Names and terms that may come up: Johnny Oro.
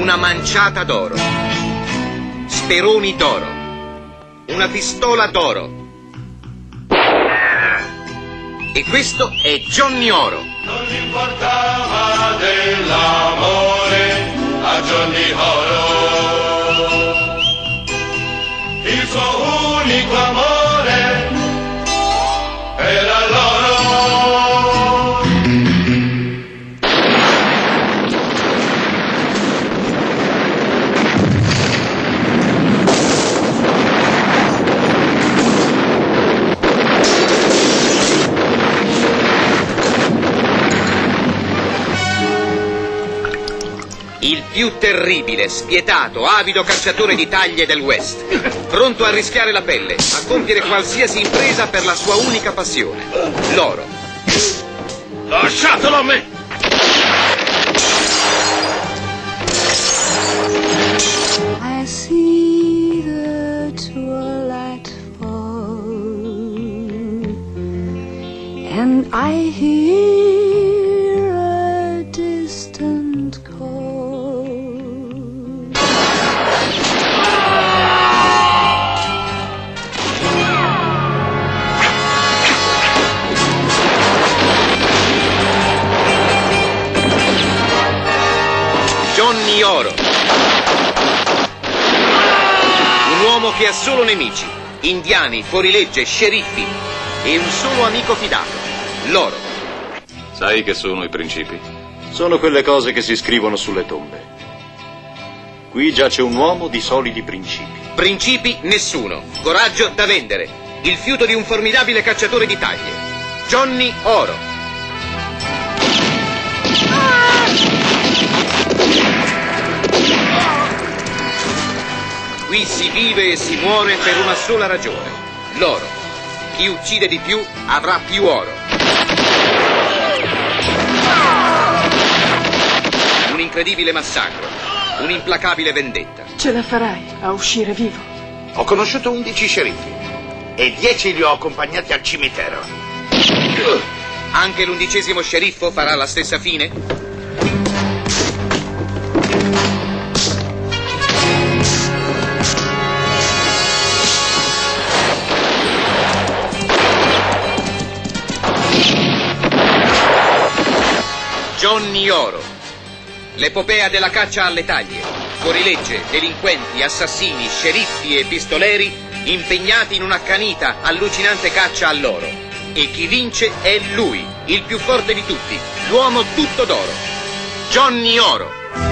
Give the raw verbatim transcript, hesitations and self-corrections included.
una manciata d'oro, speroni d'oro, una pistola d'oro. E questo è Johnny Oro. Non gli importava dell'amore a Johnny Oro, il suo unico amore era l'oro. Il più terribile, spietato, avido cacciatore di taglie del West, pronto a rischiare la pelle, a compiere qualsiasi impresa per la sua unica passione, l'oro. Lasciatelo a me! I see the twilight fall, and I hear a distant call. Johnny Oro, un uomo che ha solo nemici, indiani, fuorilegge, sceriffi e un solo amico fidato, l'oro. Sai che sono i principi? Sono quelle cose che si scrivono sulle tombe. Qui giace un uomo di solidi principi. Principi nessuno, coraggio da vendere, il fiuto di un formidabile cacciatore di taglie, Johnny Oro. Qui si vive e si muore per una sola ragione, l'oro. Chi uccide di più avrà più oro. Un incredibile massacro, un'implacabile vendetta. Ce la farai a uscire vivo? Ho conosciuto undici sceriffi e dieci li ho accompagnati al cimitero. Anche l'undicesimo sceriffo farà la stessa fine? Johnny Oro, l'epopea della caccia alle taglie, fuorilegge, delinquenti, assassini, sceriffi e pistoleri impegnati in una accanita, allucinante caccia all'oro. E chi vince è lui, il più forte di tutti, l'uomo tutto d'oro, Johnny Oro.